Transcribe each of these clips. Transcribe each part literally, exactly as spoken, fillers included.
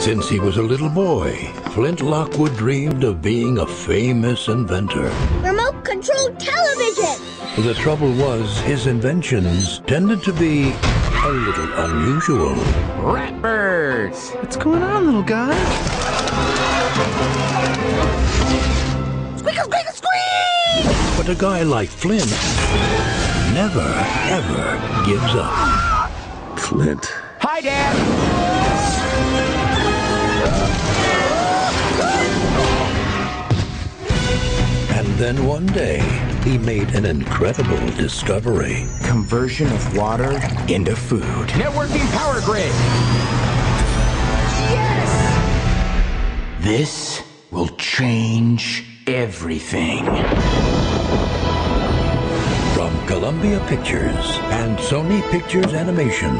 Since he was a little boy, Flint Lockwood dreamed of being a famous inventor. Remote-controlled television! The trouble was, his inventions tended to be a little unusual. Ratbirds! What's going on, little guy? Squeakle, squeakle, squeak! But a guy like Flint never, ever gives up. Flint. Hi, Dad! Then one day, he made an incredible discovery. Conversion of water into food. Networking power grid. Yes! This will change everything. From Columbia Pictures and Sony Pictures Animation,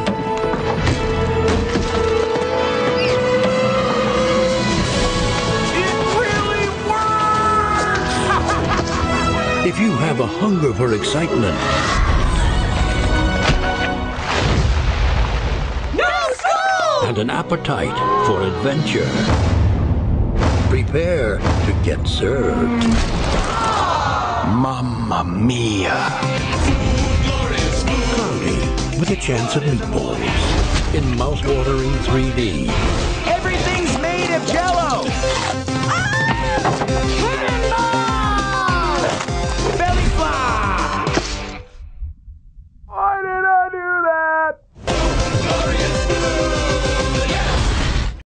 if you have a hunger for excitement, no school! And an appetite for adventure, prepare to get served. Mamma mia! Cloudy with a chance of meatballs in mouth-watering three D. Everything's made of Jell-O.